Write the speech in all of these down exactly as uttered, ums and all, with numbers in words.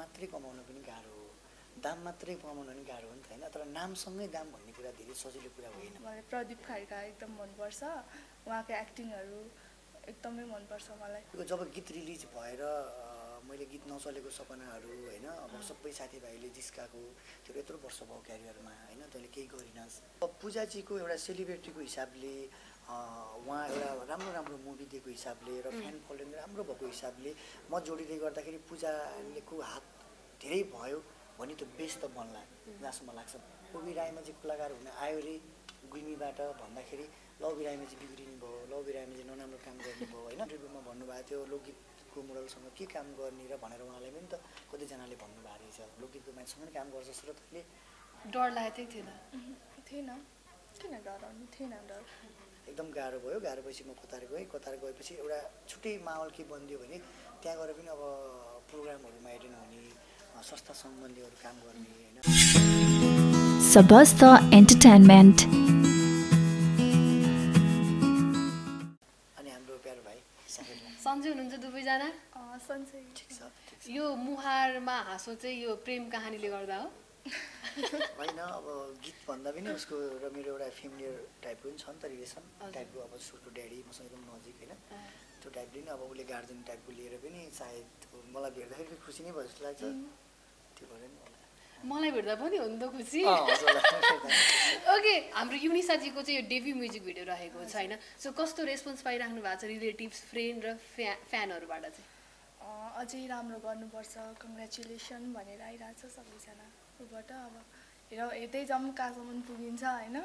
मात्रै कमाउन पनि गाह्रो हो दाम मात्रै कमाउन पनि गाह्रो हो नि हैन तर नामसँगै दाम भन्ने कुरा धेरै सजिलो कुरा होइन मलाई प्रदीप खड्का एकदम मन पर्छ उहाँको एक्टिङहरु एकदमै मन पर्छ मलाई जब गीत रिलीज भएर मैले गीत नचलेको सपनाहरु हैन अब सबै साथीभाइले जिस्काको त्यो यत्रो वर्ष भयो क्यारियरमा हैन तैले केही गरिनस् पूजा जीको एउटा सेलिब्रिटीको हिसाबले उहाँ एउटा राम्रो राम्रो मुभी दिएको हिसाबले र फ्यान फलोइङ राम्रो भएको हिसाबले म जोडिदै गर्दाखेरि पूजालेको हात धेरै भयो भनी त बेस्ट त बन्ला जस्तो मलाई लाग्छ ओबी राईमा चाहिँ कलाकार हुन आयो रे गुइमीबाट भन्दाखेरि लौबी राईमा चाहिँ बिग्रिनु भयो लौबी राईमा चाहिँ नराम्रो काम गर्ने भयो हैन इन्टरभ्युमा भन्नु भएको थियो लोकगीतको मोडलसँग के काम गर्ने र भनेर उहाँले पनि त कति जनाले भन्नु भएको रहेछ लोकगीतको मान्छेसँग काम गर्छस् र तैले डर लाग्दै थिएन थिएन किन डराउनु थिएन डर एकदम गाह्रो भयो गाह्रो भएपछि म कतार गएँ कतार गएपछि एउटा छुट्टै माहौल के बन्दियो भने त्यहाँ गएर पनि अब प्रोग्रामहरुमा एटेन्ड हुने संस्था सम्बन्धीहरु काम गर्ने हैन सबस्थ एन्टरटेनमेन्ट अनि हाम्रो प्यारो भाइ सन्चै हुनुहुन्छ दुबै जना अ सन्चै ठीक छ यो मुहारमा हाँसो चाहिँ यो प्रेम कहानीले गर्दा हो होइन अब गीत भन्दा पनि उसको र मेरो एउटा फ्यामिलियर टाइपको पनि छ नि त रिलेसन टाइपको अब छोटो ड्याडी मसँग एकदम नजिक हैन त्यो टाइपले नि अब उसले गार्जियन टाइपको लिएर पनि सायद मलाई भेट्दाखेरि खुसी नै भयो जस्तो लाग्छ त्यो भएर नि मलाई भेट्दा पनि हो नि त खुसी ओके हाम्रो युनिसा जीको चाहिँ यो डेब्यु म्युजिक भिडियो रहेको छ हैन सो कस्तो रेस्पोन्स पाइराख्नु भएको छ रिलेटिभ्स फ्रेन्ड र फ्यानहरुबाट चाहिँ अझै राम्रो गर्नुपर्छ कंग्रेचुलेसन भनेर आइराछ सबैजना बाट अब हेरौ यतै जम्म कासमन पुगिन्छ हैन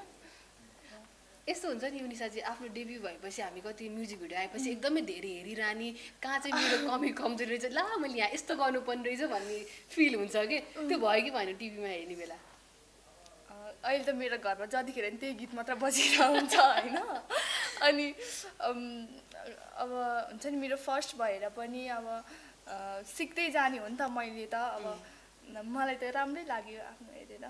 यस्तो हुन्छ नि युनिसा जी आफ्नो डेब्यु भएपछि हामी कति म्युजिक भिडियो आएपछि एकदमै धेरै हेरिरानी कहाँ चाहिँ मेरो कमी कमजोरी रहेछ ला मैले यहाँ यस्तो गर्नु पर्न रहेछ भन्ने फिल हुन्छ के त्यो भयो कि भएन टिभीमा हेर्ने बेला अहिले त मेरो घरमा जतिखेर नि त्यही गीत मात्र बजिरहन्छ हुन्छ हैन अनि अब हुन्छ नि मेरो फर्स्ट भएर पनि अब सिक्दै जाने हो नि त मैले त अब मलाई त राम्रै लाग्यो आफ्नो हेरेर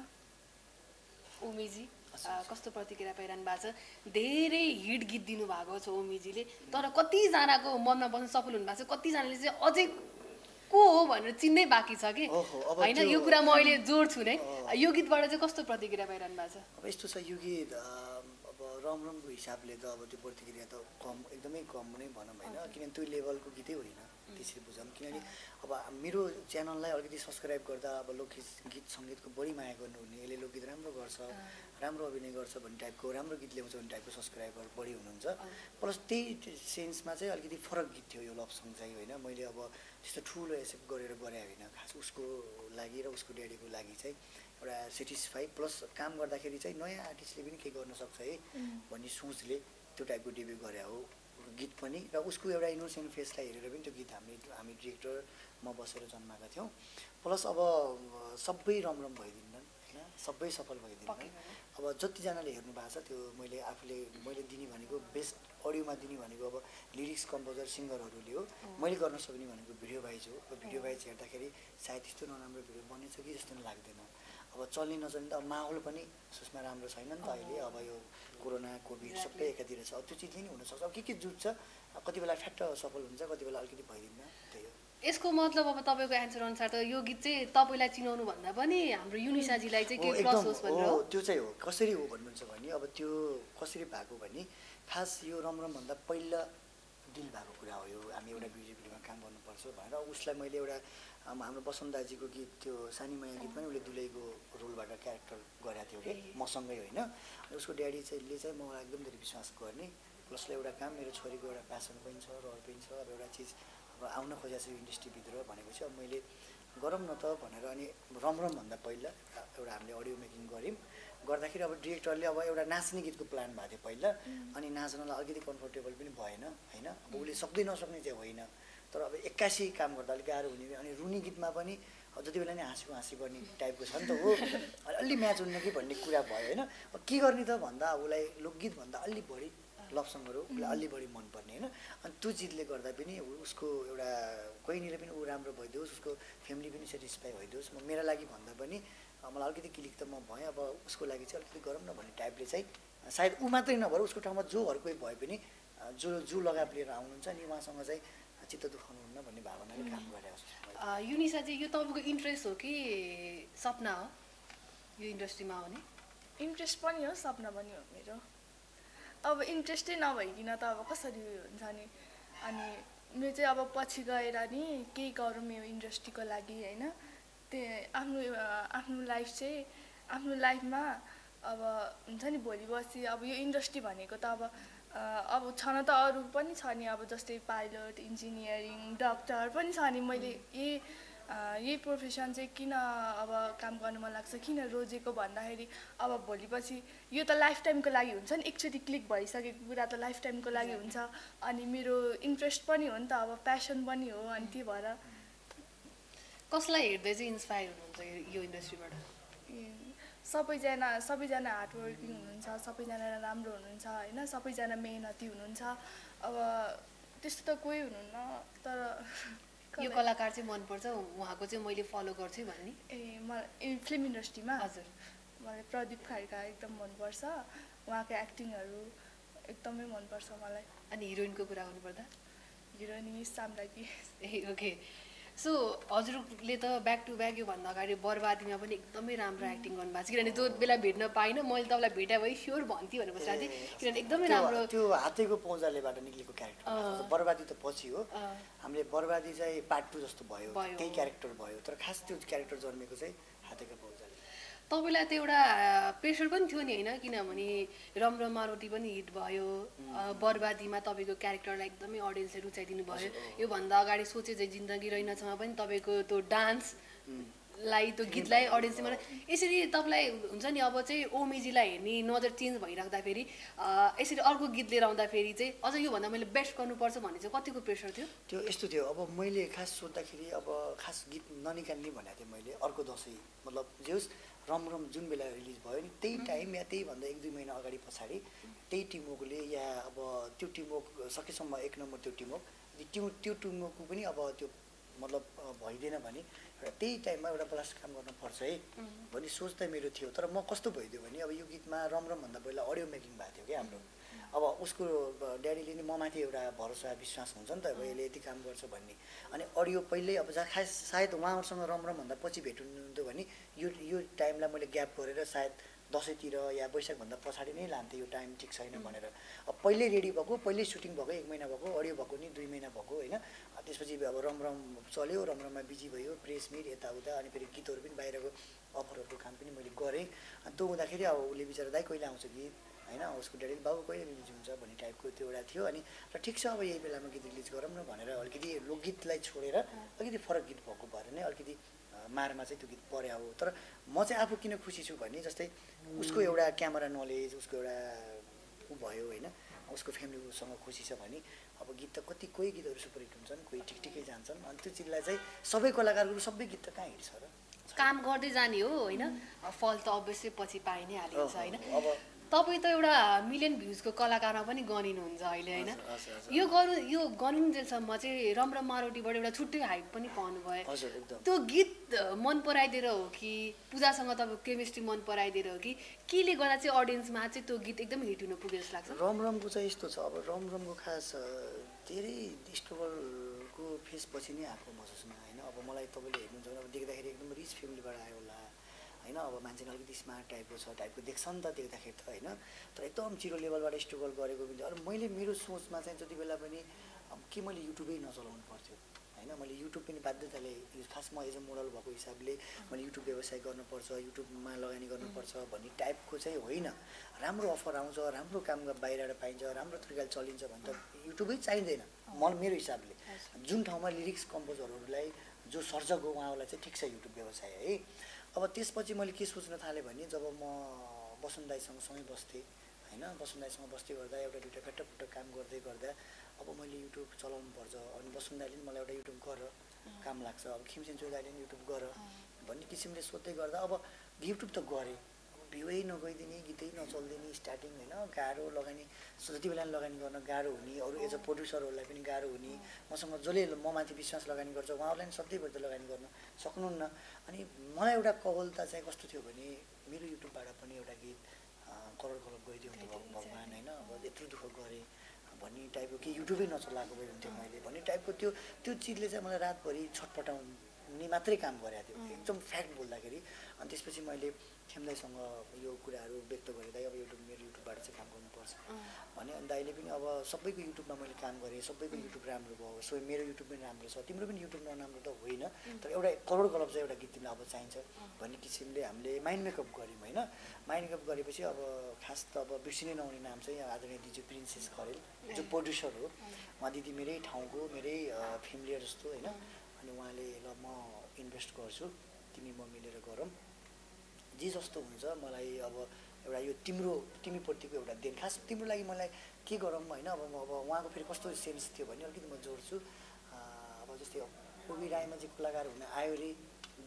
ओमीजी कस्तो प्रतिक्रिया पाइरहनु भएको छ धेरै हिट गीत दिनु भएको छ ओमीजीले तर कतिजनाको मनमा बस्न सफल हुनु भएको छ कतिजनाले चाहिँ अझै को हो भनेर चिन्दै बाँकी छ कि हैन यो कुरा म अहिले जोड्छु नै यो गीतबाट चाहिँ कस्तो प्रतिक्रिया पाइरहनु भएको छ अब यस्तो छ यो गीत अब रमरमको हिसाबले त अब त्यो प्रतिक्रिया त कम एकदमै कम नै भनौँ हैन किनभने त्यो लेभलको गीतै होइन त्यसरी बुझौँ किनभने अब मेरो च्यानललाई अलिकति सब्स्क्राइब गर्दा अब लोकगीत सङ्गीतको बढी माया गर्नुहुने यसले लोकगीत राम्रो गर्छ राम्रो अभिनय गर्छ भन्ने टाइपको राम्रो गीत ल्याउँछ भन्ने टाइपको सब्सक्राइबर बढी हुनुहुन्छ प्लस त्यही सेन्समा चाहिँ अलिकति फरक गीत थियो यो लभ सङ चाहिँ होइन मैले अब त्यस्तो ठुलो एक्सेप्ट गरेर गरे होइन खास उसको लागि र उसको ड्याडीको लागि चाहिँ एउटा सेटिस्फाई प्लस काम गर्दाखेरि चाहिँ नयाँ आर्टिस्टले पनि के गर्न सक्छ है भन्ने सोचले त्यो टाइपको डेब्यु गरे हो गीत पनि र उसको एउटा इनोसेन्ट फेसलाई हेरेर पनि त्यो गीत हामीले हामी डिरेक्टर म बसेर जन्माएका थियौँ प्लस अब सबै रमरम भइदिन्छन् हैन सबै सफल भइदिन्छन् अब जतिजनाले हेर्नु भएको छ त्यो मैले आफूले मैले दिने भनेको बेस्ट अडियोमा दिने भनेको अब लिरिक्स कम्पोजर सिङ्गरहरूले हो मैले गर्न सक्ने भनेको भिडियो वाइज हो भिडियो वाइज हेर्दाखेरि सायद त्यस्तो नराम्रो भिडियो बनेछ कि जस्तो लाग्दैन अब चल्ने नचल्ने त माहौल पनि सोचमा राम्रो छैन नि त अहिले अब यो कोरोना कोभिड सबै एकातिर छ त्यो चिजले नि हुनसक्छ अब के के जुट्छ कति बेला फ्याट्ट सफल हुन्छ कति बेला अलिकति भइदिन्न त्यही हो यसको मतलब अब तपाईँको एन्सर अनुसार त यो गीत चाहिँ तपाईँलाई चिनाउनु भन्दा पनि हाम्रो युनिसाजीलाई चाहिँ के प्लस होस् भनेर हो त्यो चाहिँ हो कसरी हो भन्नुहुन्छ भने अब त्यो कसरी भएको भने खास यो रमरम भन्दा पहिला दिल भएको कुरा हो यो हामी एउटा बिजेपीमा काम गर्नुपर्छ भनेर उसलाई मैले एउटा हाम्रो बसन्त दाजुको गीत त्यो सानी माया गीत पनि उसले दुलैको रोलबाट क्यारेक्टर गरेको थियो कि मसँगै होइन उसको ड्याडी चाहिँ ले चाहिँ मलाई एकदम धेरै विश्वास गर्ने प्लसले एउटा काम मेरो छोरीको एउटा प्यासन पनि छ रहर पनि छ अब एउटा चिज अब आउन खोजेको छु इन्डस्ट्रीभित्र भनेपछि अब मैले गरौँ न त भनेर अनि रमरमभन्दा पहिला एउटा हामीले अडियो मेकिङ गऱ्यौँ गर्दाखेरि अब डिरेक्टरले अब एउटा नाच्ने गीतको प्लान भएको थियो पहिला अनि नाच्नलाई अलिकति कम्फोर्टेबल पनि भएन होइन अब उसले सक्दै नसक्ने चाहिँ होइन तर अब एक्कासी काम गर्दा अलिक गाह्रो हुने अनि रुनी गीतमा पनि जति बेला नै हाँसेको हाँसी गर्ने टाइपको छ नि त हो अलि म्याच हुन्न कि भन्ने कुरा भयो होइन के गर्ने त भन्दा उसलाई लोकगीतभन्दा अलि बढी लभ सङहरू उसलाई अलि बढी मनपर्ने होइन अनि त्यो जितले गर्दा पनि उसको एउटा कहीँनिर पनि ऊ राम्रो भइदियोस् उसको फ्यामिली पनि सेटिस्फाई भइदियोस् म मेरो लागि भन्दा पनि मलाई अलिकति क्लिक त म भएँ अब उसको लागि चाहिँ अलिकति गरौँ न भन्ने टाइपले चाहिँ सायद ऊ मात्रै नभएर उसको ठाउँमा जोहरूको भए पनि जो जो लगाव लिएर आउनुहुन्छ नि उहाँसँग चाहिँ चित्त दुखाउनुहुन्न भन्ने भावनाले काम गरेको छ युनिसा चाहिँ यो तपाईँको इन्ट्रेस्ट हो कि सपना हो यो इन्डस्ट्रीमा आउने? इन्ट्रेस्ट पनि हो, सपना पनि हो मेरो। अब इन्ट्रेस्टै नभइकन त अब कसरी हुन्छ नि। अनि म चाहिँ अब पछि गएर नि केही गरौँ यो इन्डस्ट्रीको लागि हैन। त्यही आफ्नो आफ्नो लाइफ चाहिँ आफ्नो लाइफमा अब हुन्छ नि भोलि बसी अब यो इन्डस्ट्री भनेको त अब अब छन त अरू पनि छ नि, अब जस्तै पाइलट, इन्जिनियरिङ, डाक्टर पनि छ नि। मैले यही यही प्रोफेसन चाहिँ किन अब काम गर्न मन लाग्छ, किन रोजेको भन्दाखेरि अब भोलि पछि यो त लाइफ टाइमको लागि हुन्छ नि। एकचोटि क्लिक भइसकेको कुरा त लाइफ टाइमको लागि हुन्छ। अनि मेरो इन्ट्रेस्ट पनि हो नि त, अब प्यासन पनि हो। अनि त्यही भएर। कसलाई हेर्दै चाहिँ इन्स्पायर हुनुहुन्छ यो इन्डस्ट्रीबाट? सबैजना सबैजना हार्डवर्किङ हुनुहुन्छ, सबैजना राम्रो हुनुहुन्छ हैन, सबैजना मेहनती हुनुहुन्छ। अब त्यस्तो त कोही हुनुहुन्न, तर यो कलाकार चाहिँ मनपर्छ उहाँको चाहिँ मैले फलो गर्छु भन्ने। ए मलाई फिल्म इन्डस्ट्रीमा हजुर मलाई प्रदीप खड्का एकदम मनपर्छ, उहाँको एक्टिङहरू एकदमै मनपर्छ मलाई। अनि हिरोइनको कुरा गर्नुपर्दा हिरोइन साम्राज्ञी। ए ओके, सो हजुरले त ब्याक टु ब्याक योभन्दा अगाडि बर्बादीमा पनि एकदमै राम्रो एक्टिङ गर्नुभएको छ। किनभने जो बेला भेट्न पाइनँ मैले तपाईँलाई भेटाए भए स्योर भन्थेँ भनेर सोचेको थिएँ, किनभने एकदमै राम्रो। त्यो हातैको पौँजालेबाट निक्लेको क्यारेक्टर बर्बादी त पछि हो, हामीले बर्बादी चाहिँ पार्ट टू जस्तो भयो, त्यही क्यारेक्टर भयो। तर खास त्यो क्यारेक्टर जन्मेको चाहिँ हातैको पौँजाले। तपाईँलाई त एउटा प्रेसर पनि थियो नि होइन, किनभने रमरमा रोटी पनि हिट भयो, बर्बादीमा तपाईँको क्यारेक्टरलाई एकदमै अडियन्सले रुचाइदिनु भयो। योभन्दा अगाडि सोचे चाहिँ जिन्दगी रहेनछमा पनि तपाईँको त्यो डान्सलाई त्यो गीतलाई अडियन्सले मलाई यसरी तपाईँलाई हुन्छ नि अब चाहिँ ओमेजीलाई हेर्ने नजर चेन्ज भइराख्दाखेरि यसरी अर्को गीत लिएर आउँदाखेरि चाहिँ अझ योभन्दा मैले बेस्ट गर्नुपर्छ भन्ने चाहिँ कतिको प्रेसर थियो? त्यो यस्तो थियो, अब मैले खास सोध्दाखेरि अब खास गीत ननिकाल्ने भनेको थिएँ मैले। अर्को दसैँ मतलब जे होस्, रम रम जुन बेला रिलिज भयो नि त्यही टाइम या त्यहीभन्दा एक दुई महिना अगाडि पछाडि त्यही टिमवर्कले या अब त्यो टिमवर्क सकेसम्म एक नम्बर त्यो टिमवर्क त्यो त्यो टिमवर्कको पनि अब त्यो मतलब भइदिएन भने एउटा त्यही टाइममा एउटा प्लस काम गर्नुपर्छ है भन्ने सोच त मेरो थियो। तर म कस्तो भइदियो भने अब यो गीतमा रम रमभन्दा पहिला अडियो मेकिङ भएको थियो कि हाम्रो। अब उसको ड्याडीले नि म माथि एउटा भरोसा विश्वास हुन्छ नि त, अब यसले यति काम गर्छ भन्ने। अनि अडियो पहिल्यै अब जहाँ खास सायद उहाँहरूसँग रमरमभन्दा पछि भेट हुनुहुन्थ्यो भने यो यो टाइमलाई मैले ग्याप गरेर सायद दसैँतिर या वैशाखभन्दा पछाडि नै लान्थेँ, यो टाइम ठिक छैन भनेर। अब पहिल्यै रेडी भएको, पहिल्यै सुटिङ भएको, एक महिना भएको, अडियो भएको नि दुई महिना भएको होइन। त्यसपछि अब रमरम चल्यो, रमरममा बिजी भयो, प्रेस मिट यताउता, अनि फेरि गीतहरू पनि बाहिरको अफरहरूको काम पनि मैले गरेँ। अनि त्यो हुँदाखेरि अब उसले बिचरा दाइ कहिले आउँछ गीत हैन, उसको ड्याडीले बाबु कहिले रिलिज हुन्छ भन्ने टाइपको त्यो एउटा थियो। अनि र ठिक छ अब यही बेलामा गीत रिलिज गरौँ न भनेर अलिकति लोकगीतलाई छोडेर अलिकति फरक गीत भएको भएर नै अलिकति मारमा चाहिँ त्यो गीत पर्या हो। तर म चाहिँ आफू किन खुसी छु भने जस्तै उसको एउटा क्यामेरा नलेज, उसको एउटा ऊ भयो होइन, उसको फ्यामिलीसँग खुसी छ भने अब गीत त कति कोही गीतहरू सुपरहिट हुन्छन्, कोही ठिक ठिकै जान्छन्। अनि त्यो चिजलाई चाहिँ सबै कलाकारहरू सबै गीत त कहाँ हिँड्छ र, काम गर्दै जाने हो होइन। फल त अवश्य पछि पाइ नै हालेको छ होइन। अब तपाईँ त एउटा मिलियन भ्युजको कलाकारमा पनि गनिनुहुन्छ अहिले होइन। यो गर्नु यो गनिन्जेलसम्म चाहिँ रमरम मारोटीबाट एउटा छुट्टै हाइप पनि पाउनुभयो। त्यो गीत मन पराइदिएर हो कि पूजासँग तपाईँको केमिस्ट्री मन पराइदिएर हो कि केले गर्दा चाहिँ अडियन्समा चाहिँ त्यो गीत एकदम हिट हुन पुग्यो जस्तो लाग्छ? रमरमको चाहिँ यस्तो छ, अब रमरमको खास धेरै स्ट्रगलको फेसपछि नै आएको महसुसमा होइन। अब मलाई तपाईँले हेर्नुहुन्छ भने अब देख्दाखेरि एकदम रिच फ्यामिलीबाट आयो होला होइन, अब मान्छेले अलिकति स्मार्ट टाइपको छ टाइपको देख्छ नि त देख्दाखेरि त होइन। तर एकदम जिरो लेभलबाट स्ट्रगल गरेको पनि। अरू मैले मेरो सोचमा चाहिँ जति बेला पनि अब के मैले युट्युबै नचलाउनु पर्थ्यो होइन। मैले युट्युब पनि बाध्यताले खास म एज अ मोडल भएको हिसाबले मैले युट्युब व्यवसाय गर्नुपर्छ, युट्युबमा लगानी गर्नुपर्छ भन्ने टाइपको चाहिँ होइन। राम्रो अफर आउँछ, राम्रो काम बाहिरबाट पाइन्छ, राम्रो तरिकाले चलिन्छ भने त युट्युबै चाहिँदैन म मेरो हिसाबले। जुन ठाउँमा लिरिक्स कम्पोजरहरूलाई जो सर्जक हो उहाँहरूलाई चाहिँ ठिक छ युट्युब व्यवसाय है। अब त्यसपछि मैले के सोच्न थालेँ भने जब म वसुन्त दाईसँग सँगै बस्थेँ होइन, वसुन्त दाईसँग बस्दै गर्दा एउटा दुइटा फ्याट्टाफुट्टा काम गर्दै गर्दा अब मैले युट्युब चलाउनुपर्छ। अनि वसुन्त दाईले पनि मलाई एउटा युट्युब गर काम लाग्छ, अब खिमसेन्चो दाईले पनि युट्युब गर भन्ने किसिमले सोध्दै गर्दा अब युट्युब त गरेँ। अब भ्युै नगइदिने, गीतै नचल्दिने स्टार्टिङ होइन, गाह्रो लगानी जति बेला लगानी गर्न गाह्रो हुने, अरू एज अ प्रड्युसरहरूलाई पनि गाह्रो हुने। मसँग जसले म माथि विश्वास लगानी गर्छ उहाँहरूलाई पनि सधैँभरि लगानी गर्न सक्नुहुन्न। अनि मलाई एउटा कबलता चाहिँ कस्तो थियो भने मेरो युट्युबबाट पनि एउटा गीत करोड करोड गइदियो भगवान् होइन, अब यत्रो दुःख गरेँ भन्ने टाइपको कि युट्युबै नचलाएको भए हुन्थ्यो मैले भन्ने टाइपको त्यो त्यो चिजले चाहिँ मलाई रातभरि छटपटाउनु हुने मात्रै काम गरेको थियो एकदम फ्याक्ट बोल्दाखेरि अनि त्यसपछि मैले खेमदाईसँग यो कुराहरु व्यक्त गरे दाइ अब युट्युब मेरो युट्युबबाट चाहिँ काम गर्नुपर्छ भने अनि दाइले पनि अब सबैको युट्युबमा मैले काम गरे सबैको युट्युब राम्रो भयो सो मेरो युट्युब पनि राम्रो छ तिम्रो पनि युट्युब नराम्रो त होइन तर एउटा करोड कलप चाहिँ एउटा गीत तिमीलाई अब चाहिन्छ भन्ने किसिमले हामीले माइन्ड मेकअप गर्यौं हैन माइन्ड मेकअप गरेपछि अब खास त अब बिर्सिनै नहुने नाम चाहिँ आदरणीय दिदी प्रिन्सेस खरेल जो प्रोड्युसर हो उहाँ दिदी मेरै ठाउँको मेरै फ्यामिली जस्तो हैन अनि उहाँले ल म इन्भेस्ट गर्छु तिमी म मिलेर गरौं जी जस्तो हुन्छ मलाई अब एउटा यो तिम्रो तिमीप्रतिको एउटा देन खास तिम्रो लागि मलाई के गरौं हैन अब म अब उहाँको फेरि कस्तो सेन्स थियो भन्ने अलिकति म जोड्छु अब जस्तै ओबी राईमा चाहिँ कलाकार हुन आयो रे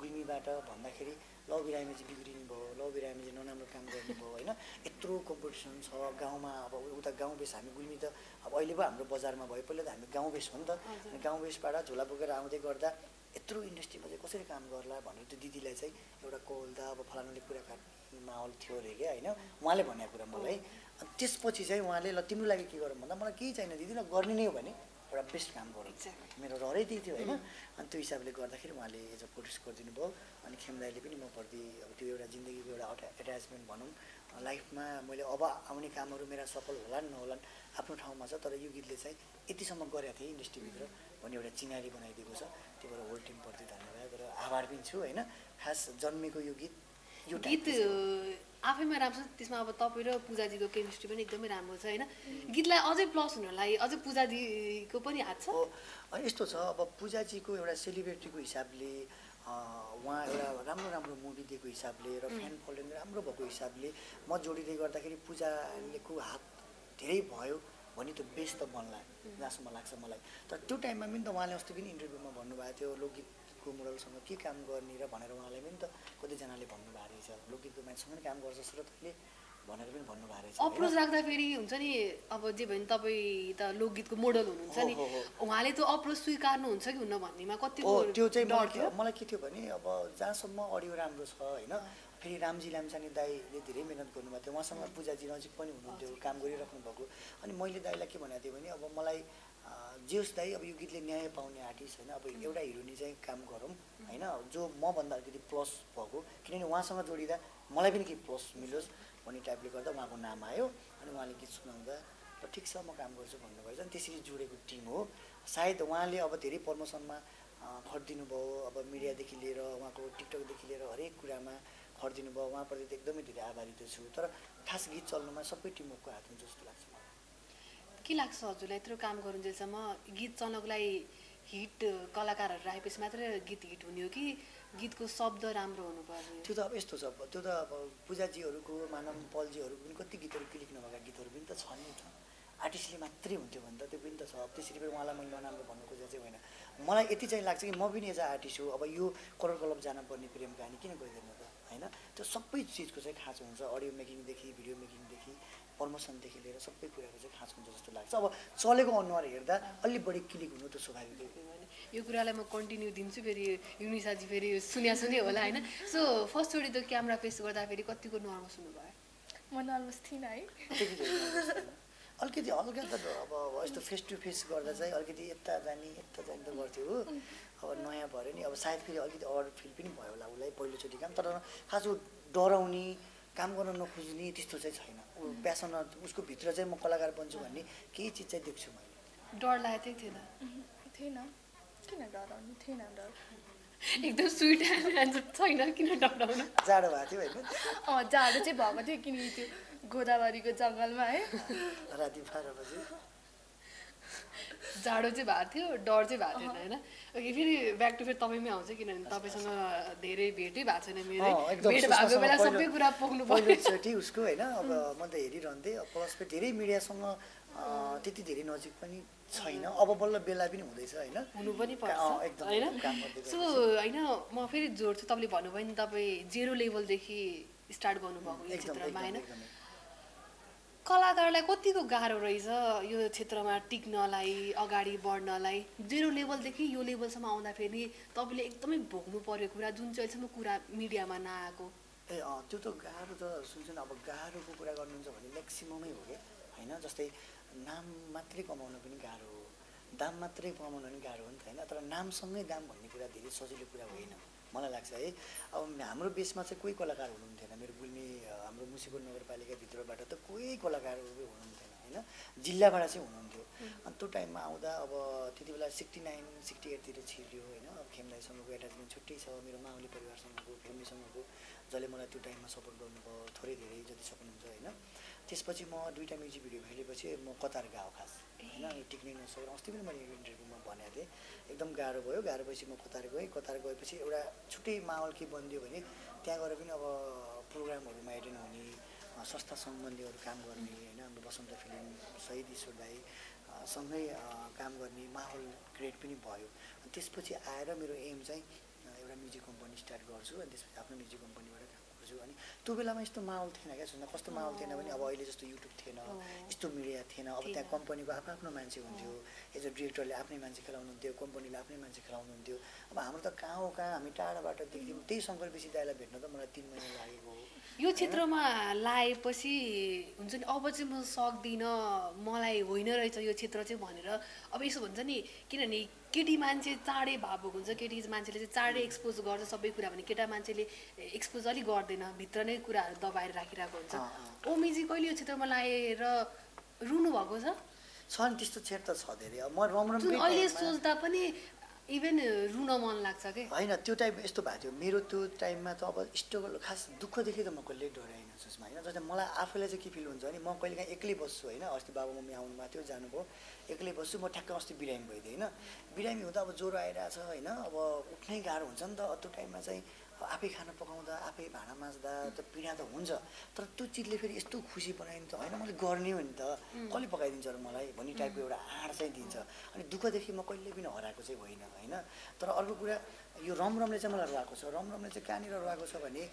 गुइमीबाट भन्दाखेरि लौबी राईमा चाहिँ बिग्रिनु भयो लौबी राईमा चाहिँ नराम्रो काम गर्ने भयो हैन यत्रो कम्पिटिसन छ गाउँमा अब उता गाउँबेस हामी गुइमी त अब अहिले पो हाम्रो बजारमा भयो पहिले त हामी गाउँबेस हो नि त अनि गाउँबेसबाट झोला बोकेर आउँदै गर्दा यत्रो इन्डस्ट्रीमा चाहिँ कसरी काम गर्ला भनेर त्यो दिदीलाई चाहिँ एउटा कोल्दा अब फलानाले कुरा माहौल थियो रे के हैन उहाँले भनेको कुरा मलाई अनि त्यसपछि चाहिँ उहाँले ल तिम्रो लागि के गरौँ भन्दा मलाई केही छैन दिदी ल गर्ने नै हो भने एउटा बेस्ट काम गरौँ मेरो रहरै त्यही थियो हैन अनि त्यो हिसाबले गर्दाखेरि उहाँले एज अ प्रोड्युस गरिदिनु भयो अनि खेमदाईले पनि म प्रति अब त्यो एउटा जिन्दगीको एउटा अट्याचमेन्ट भनौँ लाइफमा मैले अब आउने कामहरु मेरा सफल होला नहोला आफ्नो ठाउँमा छ तर यो गीतले चाहिँ यतिसम्म गरेको थिए इन्डस्ट्री भित्र भन्ने एउटा चिनारी बनाइदिएको छ त्यो भएर होल टिम प्रति धन्यवाद र आभार पनि छु हैन खास जन्मेको यो गीत यो गीत आफैमा राम्रो छ त्यसमा अब तपाई र पूजाजीको केमिस्ट्री पनि एकदमै राम्रो छ हैन गीतलाई अझै प्लस हुनलाई अझै पूजाजीको पनि हात छ अनि यस्तो छ अब पूजाजीको एउटा सेलिब्रिटीको हिसाबले उहाँ एउटा राम्रो राम्रो मुभी दिएको हिसाबले र फ्यान फलोइङ राम्रो भएको हिसाबले म जोडिँदै गर्दाखेरि पूजालेको हात धेरै भयो भने त्यो बेस्ट त बन्ला जस्तो लाग्छ मलाई तर त्यो टाइममा पनि त उहाँले अस्ति पनि इन्टरभ्यूमा भन्नुभएको थियो लोकगीतको मोडलसँग के काम गर्ने र भनेर उहाँले पनि त कतिजनाले भन्नुभएको रहेछ लोकगीतको मान्छेसँग काम गर्छस् र तैँले भनेर पनि भन्नुभएको रहेछ अप्रोच राख्दा फेरि हुन्छ नि अब जे भए तपाईँ त लोकगीतको मोडल हुनुहुन्छ नि उहाँले त्यो अप्रोच स्वीकार्नुहुन्छ कि हुन्न भन्नेमा कतिको त्यो चाहिँ मलाई के थियो भने अब जहाँसम्म अडियो राम्रो छ हैन फेरि रामजी लामसानी दाइले धेरै मेहनत गर्नुभएको थियो उहाँसँग पूजाजी नजिक पनि हुनुहुन्थ्यो काम गरिराख्नु भएको अनि मैले दाइलाई के भनेको थिएँ भने अब मलाई जेस दाइ अब यो गीतले न्याय पाउने आर्टिस्ट हैन अब एउटा हिरोनी चाहिँ काम गरौँ हैन जो म भन्दा अलिकति प्लस भएको किनभने उहाँसँग जोडिदा मलाई पनि के प्लस मिलोस् भन्ने टाइपले गर्दा उहाँको नाम आयो अनि उहाँले गीत सुनाउँदा र ठिक छ म काम गर्छु भन्नुभयो अनि त्यसरी जोडेको टिम हो सायद उहाँले अब धेरै प्रमोसनमा खटिदिनु भयो अब मिडियादेखि लिएर उहाँको टिकटकदेखि लिएर हरेक कुरामा खटिदिनु भयो उहाँप्रति एकदमै धेरै आभारित छु तर खास गीत चल्नुमा सबै टिमको हात हुन्छ जस्तो लाग्छ मलाई के लाग्छ हजुरलाई यत्रो काम गर्नुजेलसम्म गीत चल्नको लागि हिट कलाकारहरू राखेपछि मात्र गीत हिट हुने हो कि गीतको शब्द राम्रो हुनुपर्छ त्यो त अब यस्तो छ त्यो त अब पूजाजीहरुको मानम पलजीहरुको पनि कति गीतहरु क्लिक नभएका गीतहरु पनि त छ नि त आर्टिस्टले मात्रै हुन्थ्यो भन्दा त्यो पनि त छ त्यसरी पनि उहाँलाई मैले नराम्रो भन्नु खोजे चाहिँ हैन मलाई यति चाहिँ लाग्छ कि म पनि एज आर्टिस्ट हो अब यो करोड कलप जान पर्ने प्रेम कहानी किन गइदैन त हैन त्यो सबै चीजको चाहिँ खाँचो हुन्छ अडियो मेकिङ देखि भिडियो मेकिङ देखि प्रमोसन देखि लिएर सबै कुराको चाहिँ खाँचो हुन्छ जस्तो लाग्छ अब चलेको अनुहार हेर्दा अलि बढी क्लिक हुनु त स्वाभाविक हो यो कुरालाई म कन्टिन्यू दिन्छु फेरि युनिसाजी फेरि सुन्या सुन्या होला हैन सो फर्स्टचोटी त क्यामेरा फेस गर्दा फेरि कतिको नर्भस हुनुभयो म नर्भस थिइन है अलिकति अलग त अब यस्तो फेस टु फेस गर्दा चाहिँ अलिकति यता जाने यता जाने त गर्थ्यो हो अब नयाँ भएर नि अब सायद फेरि अलिकति अड फिल पनि भयो होला उसलाई पहिलोचोटि काम तर खास ऊ डराउने काम गर्न नखोज्ने त्यस्तो चाहिँ छैन ऊ प्यासन उसको भित्र चाहिँ म कलाकार बन्छु भन्ने केही चिज चाहिँ देख्छु मैले डर लागेको थिएन थिएन किन डराउनु थिएन डर एकदम स्वीट आन्सर छैन किन डराउनु जाडो भएको थियो हैन अँ जाडो चाहिँ भएको थियो किन त्यो गोदावरीको जंगलमा है राति बाह्र बजे जाडो चाहिँ भएको थियो डर चाहिँ भएको थिएन हैन ओके फेरि ब्याक टु फेरि तपाईमै आउँछ किनभने तपाईसँग धेरै भेटै भएको छैन मेरो भेट भएको बेला सबै कुरा पोख्नु पर्यो चोटी उसको हैन अब म त हेरिरहन्थे प्लस फेरि धेरै मिडियासँग त्यति धेरै नजिक पनि छैन अब बल्ल बेला पनि हुँदैछ हैन हुनु पनि पर्छ एकदम हैन सो हैन म फेरि जोड्छु तपाईले भन्नुभयो नि तपाई जेरो लेभल देखि स्टार्ट गर्नु भएको यो क्षेत्रमा हैन कलाकारलाई कतिको गाह्रो रहेछ यो क्षेत्रमा टिक्नलाई अगाडि बढ्नलाई जेरो लेभलदेखि यो लेभलसम्म आउँदाखेरि तपाईले एकदमै भोग्नु पर्यो कुरा जुन चाहिँ अहिलेसम्म कुरा मिडियामा नआएको ए अँ त्यो त गाह्रो त सुन्छ अब गाह्रोको कुरा गर्नुहुन्छ भने म्याक्सिममै हो के हैन जस्तै नाम मात्रै कमाउन पनि गाह्रो हो दाम मात्रै कमाउनु नि गाह्रो हो नि हैन तर नामसँगै दाम भन्ने कुरा धेरै सजिलो कुरा होइन मलाई लाग्छ है अब हाम्रो बेसमा चाहिँ कोही कलाकार हुनुहुन्थेन मेरो गुल्मी हाम्रो मुसिपुर नगरपालिका भित्रबाट त कोही कलाकार हुनुहुन्थेन हैन जिल्लाबाट चाहिँ हुनुहुन्थ्यो अनि त्यो टाइममा आउँदा अब त्यतिबेला उनन्सय अठसय तिर छिर्यो हैन अब खेमदाइसँगको एट्याचमेन्ट छुट्टै छ मेरो माउले परिवारसँगको फ्यामिलीसँगको जले मलाई त्यो टाइममा सपोर्ट गर्नुभयो थोरै धेरै जति सक्नुहुन्छ हैन त्यसपछि म दुईटा म्युजिक भिडियो भेटेपछि म कतार गाउ खास हैन अनि टेक्निकल सर अस्ति पनि मैले इन्टरभ्युमा भनेको थिए एकदम गाह्रो भयो गाह्रो भएपछि म कतार गएँ कतार गएपछि एउटा छुट्टै माहौल के बन्दियो भने त्यहाँ गएर पनि अब प्रोग्रामहरुमा एटेन्ड हुने संस्था सम्बन्धीहरु काम गर्ने हैन हाम्रो बसन्त फिल्म सहित ईश्वर दाइ सँगै काम गर्ने माहौल क्रिएट पनि भयो अनि त्यसपछि आएर मेरो एम चाहिँ एउटा म्युजिक कम्पनी स्टार्ट गर्छु अनि त्यसपछि आफ्नो म्युजिक कम्पनीबाट काम गर्छु अनि त्यो बेलामा यस्तो माहौल थिएन के सुन्दा कस्तो माहौल थिएन भने अब अहिले जस्तो युट्युब थिएन यस्तो मिडिया थिएन अब त्यहाँ कम्पनीको आफ्नो आफ्नो मान्छे हुन्थ्यो एज अ डाइरेक्टरले आफ्नै मान्छे खेलाउनुहुन्थ्यो कम्पनीले आफ्नै मान्छे खेलाउनुहुन्थ्यो अब हाम्रो त कहाँ हो कहाँ हामी टाढाबाट देख्थ्यौं त्यही शंकर बेसी दाइलाई भेट्न त मलाई तीन महिना लागेको यो क्षेत्रमा लाएपछि हुन्छ नि अब चाहिँ म सक्दिन मलाई होइन रहेछ यो क्षेत्र चाहिँ भनेर अब यसो भन्छ नि किनभने केटी मान्छे चाँडै भावुक हुन्छ केटी मान्छेले चाहिँ चाँडै एक्सपोज गर्छ सबै कुरा भने केटा मान्छेले एक्सपोज अलि गर्दैन भित्र नै कुराहरु दबाएर राखिरहेको हुन्छ ओमीजी कहिले यो क्षेत्रमा लाएर रुनु भएको छ छ नि त्यस्तो क्षेत्र छ धेरै अब म रमरम पनि अहिले सोच्दा पनि इभन रुन मन लाग्छ के हैन त्यो टाइम यस्तो भएको थियो मेरो त्यो टाइममा त अब स्ट्रगल खास दुःख देखे त म कहिले डराइन सोचमा हैन जस्तै मलाई आफैलाई चाहिँ के फिल हुन्छ भने म कहिलेकाहीँ एक्लै बस्छु हैन अस्ति बाबु मम्मी आउनु भएको थियो जानुभयो एक्लै बस्छु म ठ्याक्क अस्ति बिरामी भइदिए हैन बिरामी हुँदा अब ज्वरो आइराछ हैन अब उठ्नै गाह्रो हुन्छ नि त त्यो टाइममा चाहिँ आफै खाना पकाउँदा आफै भाँडा माझ्दा त पीडा त हुन्छ तर त्यो चिजले फेरि यस्तो खुसी बनाइन त हैन मैले गर्ने हो नि त कसले पकाइदिन्छ र मलाई भन्ने टाइपको एउटा आड चाहिँ दिन्छ अनि दुःखदेखि म कहिले पनि हराएको चाहिँ होइन हैन तर अर्को कुरा यो रमरमले चाहिँ मलाई रुवाएको छ रमरमले चाहिँ कहाँनिर रुवाएको छ भने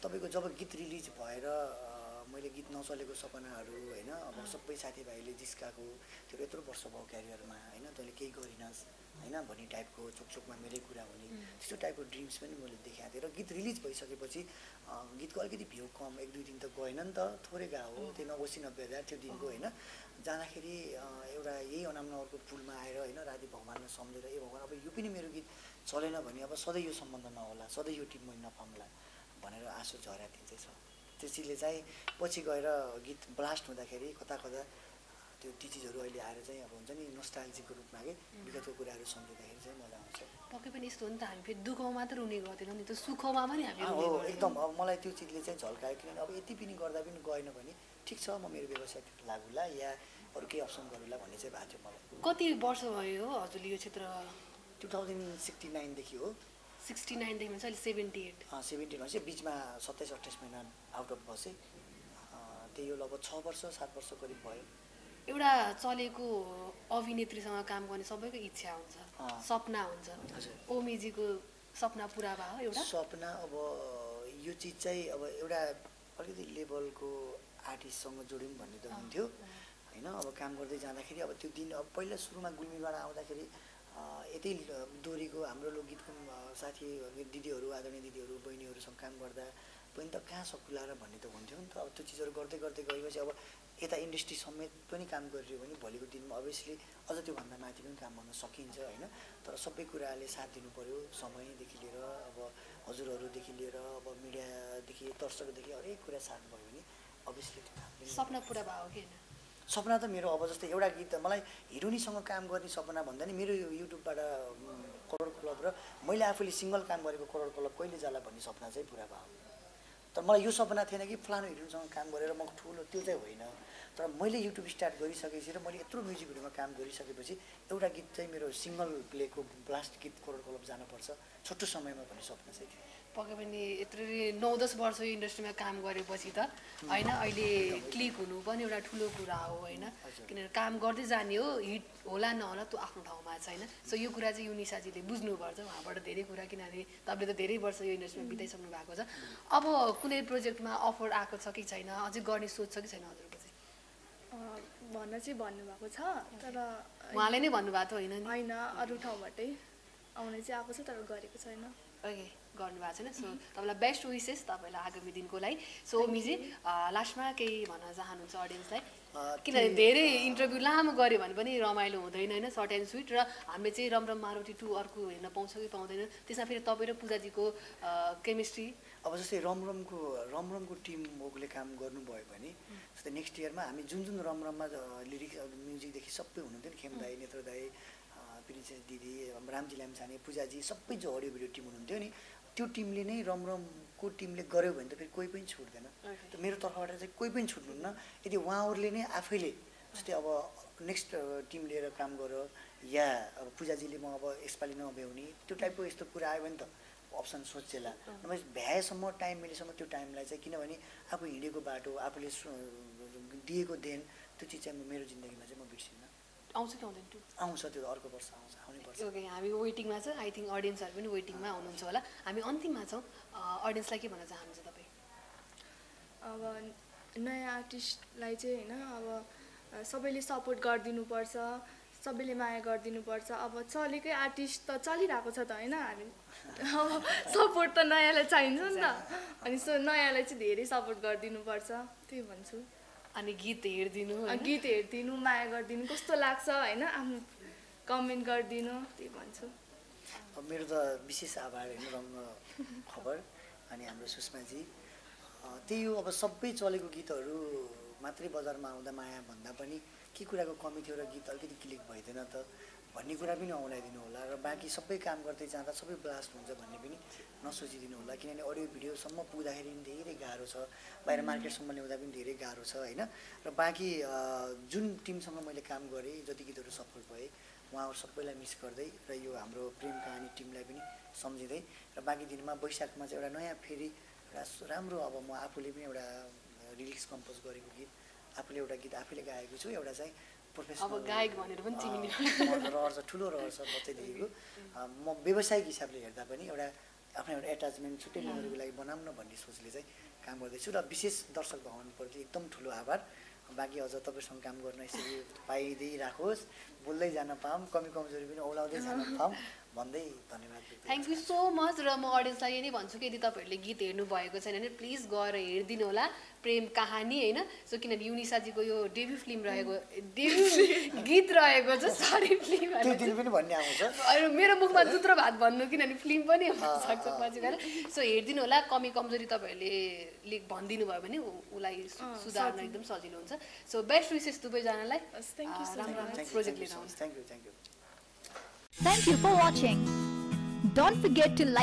तपाईको जब गीत रिलिज भएर मैले गीत नचलेको सपनाहरु हैन अब सबै साथीभाइले जिस्काको त्यो यत्रो वर्ष भयो क्यारियरमा हैन तैले केही गरिनस् हैन भन्ने टाइपको चुकचुकमा मेरै कुरा हुने त्यस्तो टाइपको ड्रीम्स पनि मैले देखेको थिएँ र गीत रिलिज भइसकेपछि गीतको अलिकति भ्यू कम एक दुई दिन त गएन नि त थोरै गाह्रो त्यो नब्बे नब्बे हजार त्यो दिनको हैन जाँदाखेरि एउटा यही अनामनवरको पुलमा आएर हैन राति भगवानले सम्झेर ए भगवान अब यो पनि मेरो गीत चलेन भने अब सधैँ यो सम्बन्ध नहोला सधैँ यो टिम मैले नपाउँला भनेर आँसु झरेको थिएँ चाहिँ त्यसैले चाहिँ पछि गएर गीत ब्लास्ट हुँदाखेरि कता कता त्यो टिचिजहरु अहिले आएर चाहिँ अब हुन्छ नि नोस्टाल्जिकको रूपमा के विगतको कुराहरु सम्झिँदाखेरि चाहिँ मजा आउँछ पक्कै पनि यस्तो हो नि त हामी फेरि दुखमा मात्र रुने गर्दैनौँ नि त सुखमा पनि हामी रुने गर्छौँ एकदम अब मलाई त्यो चिजले चाहिँ झल्कायो किनभने अब यति पनि गर्दा पनि गएन भने ठीक छ म मेरो व्यवसायतिर लागुला या अरु केही अप्सन गरौला भन्ने चाहिँ भएको थियो मलाई कति वर्ष भयो हजुरले यो क्षेत्र दुई हजार उन्नाइस देखि हो उन्नाइस देखि चाहिँ अठहत्तर अ सत्तहत्तर भन्छ बीचमा सत्ताइस अठ्ठाइस महिना आउट अफ बसे त्यही हो लगभग छ वर्ष सात वर्ष करिब भयो एउटा चलेको अभिनेत्रीसँग काम गर्ने सबैको इच्छा हुन्छ सपना हुन्छ ओमीजीको सपना पूरा भयो एउटा सपना अब यो चीज चाहिँ अब एउटा अलिकति लेभलको आर्टिस्टसँग जोड्यौं भन्ने त हुन्थ्यो हैन अब काम गर्दै जाँदाखेरि अब त्यो दिन अब पहिला सुरुमा गुल्मीबाट आउँदाखेरि यति दोरीको हाम्रो लोकगीतको साथी दिदीहरु आदरणीय दिदीहरु बहिनीहरुसँग काम गर्दा पनि त कहाँ सकुला र भन्ने त हुन्थ्यो नि त अब त्यो चीजहरु गर्दै गर्दै गएपछि अब यता इन्डस्ट्री समेत पनि काम गरिरह्यो भने भोलिको दिनमा अभियसली अझ त्यो भन्दा माथि पनि काम गर्न सकिन्छ हैन तर सबै कुराले साथ दिनु पर्यो समयदेखि लिएर अब हजुरहरुदेखि लिएर अब मिडियादेखि दर्शकदेखि हरेक कुरा साथ भयो भने अभियसली सपना पूरा भयो के हैन सपना त मेरो अब जस्तै एउटा गीत मलाई हिरोनीसँग काम गर्ने सपना भन्दा नि मेरो यो युट्युबबाट करोड क्लब र मैले आफूले सिंगल काम गरेको करोड क्लब कहिले जाला भन्ने सपना चाहिँ पूरा भयो तर मलाई यो सपना थिएन कि फलानु हिरोनीसँग काम गरेर म ठुलो त्यो चाहिँ होइन तर मैले युट्युब स्टार्ट गरिसकेपछि र मैले यत्रो म्युजिक भिडियोमा काम गरिसकेपछि एउटा गीत चाहिँ मेरो सिंगल प्लेको ब्लास्ट गीत करोड क्लब जानुपर्छ छोटो समयमा भन्ने सपना चाहिँ थियो पक्कै पनि यत्रो नौ दस वर्ष यो इन्डस्ट्रीमा काम गरेपछि त हैन अहिले क्लिक हुनु पनि एउटा ठुलो कुरा हो हैन किनभने काम गर्दै जाने हो हिट होला नहोला त्यो आफ्नो ठाउँमा छैन सो यो कुरा चाहिँ युनिसाजीले बुझ्नुपर्छ उहाँबाट धेरै कुरा किनभने तपाईले त धेरै वर्ष यो इन्डस्ट्रीमा बिताइसक्नु भएको छ अब कुनै प्रोजेक्टमा अफर आएको छ कि छैन अझै गर्ने सोच छ कि छैन हजुरको चाहिँ भन्न चाहिँ भन्नुभएको छ तर उहाँले नै भन्नुभएको होइन नि हैन अरू ठाउँबाटै आउने चाहिँ आएको छ तर गरेको छैन ओके गर्नु भएको छैन सो तपाईलाई बेस्ट विशेस तपाईलाई आगामी दिनको लागि सो मिजी लास्टमा केही भन्न चाहनुहुन्छ अडियन्सलाई किनभने धेरै इन्टरभ्यू लामो गरे भने पनि रमाइलो हुँदैन हैन सर्ट एन्ड स्वीट र हामीले चाहिँ रमरम मारुटी टू अर्को हेर्न पाउँछ कि पाउँदैन त्यसमा फेरि तपाईं र पूजाजीको केमिस्ट्री अब जस्तै रमरमको रमरमको टिम मोगले काम गर्नु भयो भने जस्तै नेक्स्ट इयरमा हामी जुन जुन रमरममा लिरिक्स म्युजिक देखि सबै हुनुहुन्थ्यो नि खेम दाइ नेत्र दाइ प्रिन्सेस दिदी रामजी लामछाने पूजाजी सबै जो अडियो भिडियो टिम हुनुहुन्थ्यो नि त्यो टिमले नै रमरमको टिमले गर्यो भने त फेरि कोही पनि छुट्दैन त मेरो तर्फबाट चाहिँ कोही पनि छुट्नुहुन्न यदि उहाँहरुले नै आफैले जस्तै अब नेक्स्ट टिम लिएर काम गर्यो या अब पूजाजीले म अब यसपालि नभ्याउने त्यो टाइपको यस्तो कुरा आयो भने त अप्सन सोचेला नभए भ्याएसम्म टाइम मिलेसम्म त्यो टाइमलाई चाहिँ किनभने आफू हिँडेको बाटो आफूले दिएको देन त्यो चिज चाहिँ मेरो जिन्दगीमा चाहिँ म बिर्सिन्न आउँछ कि आउँदैन टु आउँछ त्यो अर्को वर्ष आउँछ आउने वर्ष ओके हामी वेटिङमा छ आई थिंक ऑडियन्सहरु पनि वेटिङमा हुनुहुन्छ होला हामी अन्तिममा छौ ऑडियन्सलाई के भन्न चाहनुहुन्छ तपाई अब नयाँ आर्टिस्टलाई चाहिँ हैन अब सबैले सपोर्ट गरिदिनु पर्छ सबैले माया गरिदिनु पर्छ अब चलेकै आर्टिस्ट त चलिरहेको छ त हैन हामी सपोर्ट त नयाँलाई चाहिन्छ नि त अनि सो नयाँलाई चाहिँ धेरै सपोर्ट गरिदिनु पर्छ त्यही भन्छु अनि गीत हेर्दिनु गीत हेर्दिनु माया गर्दिनु कस्तो लाग्छ हैन आफ्नो कमेन्ट गर्दिनु त्यही भन्छु अब मेरो त विशेष आभार हैन राम्रो खबर अनि हाम्रो सुषमा जी त्यही हो अब सबै चलेको गीतहरु मात्रै बजारमा आउँदा माया भन्दा पनि के कुराको कमी थियो र गीत अलिकति क्लिक भइदैन त भन्ने कुरा पनि आउलाइदिनु होला र बाकी सबै काम गर्दै जाँदा सबै ब्लास्ट हुन्छ भन्ने पनि नसोचिदिनु होला किनभने अडियो भिडियोसम्म पुग्दाखेरि पनि धेरै गाह्रो छ बाहिर मार्केटसम्म ल्याउँदा पनि धेरै गाह्रो छ हैन र बाँकी जुन टिमसँग मैले काम गरेँ जति गीतहरू सफल भए उहाँहरु सबैलाई मिस गर्दै र यो हाम्रो प्रेम कहानी टिमलाई पनि सम्झिदै र बाँकी दिनमा वैशाखमा चाहिँ एउटा नयाँ फेरि एउटा राम्रो अब म आफूले पनि एउटा लिरिक्स कम्पोज गरेको गीत आफूले एउटा गीत आफैले गाएको छु एउटा चाहिँ अब गायक भनेर पनि चिनिने रहर छ ठुलो रहर छ बच्चैदेखिको म व्यावसायिक हिसाबले हेर्दा पनि एउटा आफ्नो एउटा एट्याचमेन्ट छुट्टै नानीहरूको लागि बनाउँ न भन्ने सोचले चाहिँ काम गर्दैछु र विशेष दर्शक भवनप्रति एकदम ठुलो आभार बाँकी अझ तपाईसँग काम गर्न यसरी पाइदै राखोस् बोल्दै जान पाऊँ कमी कमजोरी पनि औलाउँदै जान पाऊँ भन्दै धन्यवाद थ्याङ्क यू सो मच र म अडियन्सलाई यही भन्छु कि यदि तपाईहरुले गीत हेर्नु भएको छैन भने प्लिज गएर हेर्दिनु होला प्रेम कहानी हैन सो किनभने युनिसाजीको यो डेब्यु फिल्म रहेको डेब्यु गीत रहेको छ सरी फिल्म त्यो दिन पनि भन्ने आउँछ अनि मेरो मुखमा दुत्र भात भन्नु किनभने फिल्म पनि हुन सक्छ पछि गएर सो हेर्दिनु होला कमी कमजोरी तपाईहरुले भन्दिनु भयो भने उलाई सुधार्न एकदम सजिलो हुन्छ सो बेस्ट विशेस दुबैजनालाई thank you so much project लिन आउनु thank you thank you Thank you for watching. Don't forget to like